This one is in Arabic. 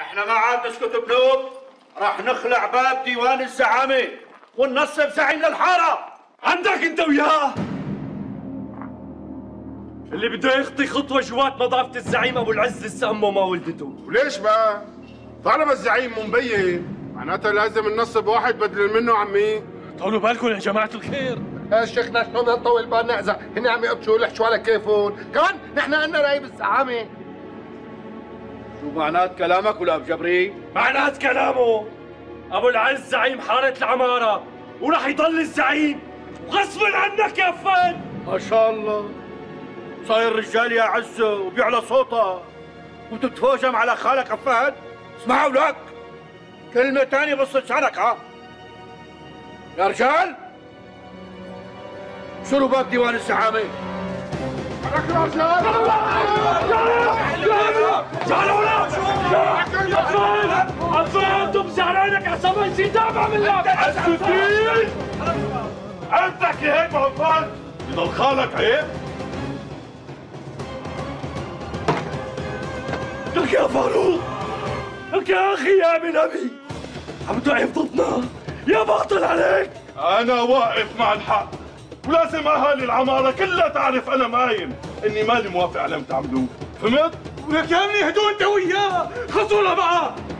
احنا ما عاد نسكت بنوب، راح نخلع باب ديوان الزعامه وننصب زعيم للحاره. عندك انت وياه اللي بده يخطي خطوه جوات نظافه الزعيم ابو العز لسه امه ما ولدته. وليش بقى؟ طالما الزعيم مبين معناتها لازم ننصب واحد بدل منه. عمي طولوا بالكم يا جماعه الخير. شيخنا شلون بدنا نطول بالنا اذا هن عم يقبشوا لحشوا على كيفهم، كمان نحن عندنا راي بالزعامه. شو معنات كلامك ولا ابو جبري؟ معنات كلامه ابو العز زعيم حاره العماره وراح يضل الزعيم غصبا عنك يا فهد. ما شاء الله صاير رجال يا عزه وبيعلى صوته وتتهاجم على خالك يا فهد. اسمعوا لك كلمة تانية بص لسانك. ها يا رجال شنو باب ديوان الزعامة؟ حركوا يا رجال. تعالوا لا تعالوا. أطفال أنتم زعلانك عصابة يصير دافع من لك. السفير أنت كي هيك بهالفرد يضل خالك عيب. لك يا فاروق لك يا أخي يا ابن أبي عم توقف ضدنا يا باطل عليك. أنا واقف مع الحق ولازم أهالي العمارة كلها تعرف أنا ماين إني مالي موافق على اللي عم تعملوه، فهمت؟ ولك يا ابني هدوء أنت وياه خذونا بقى.